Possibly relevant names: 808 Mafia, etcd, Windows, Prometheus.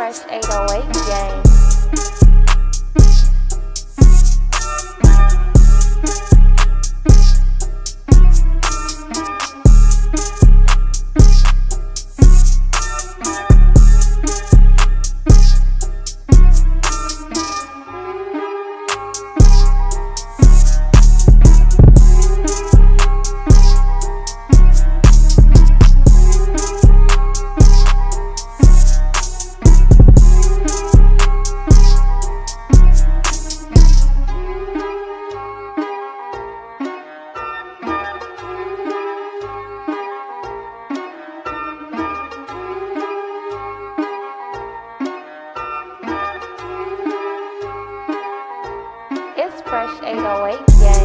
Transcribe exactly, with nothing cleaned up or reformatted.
Fresh eight oh eight gang. Fresh eight oh eight, yeah.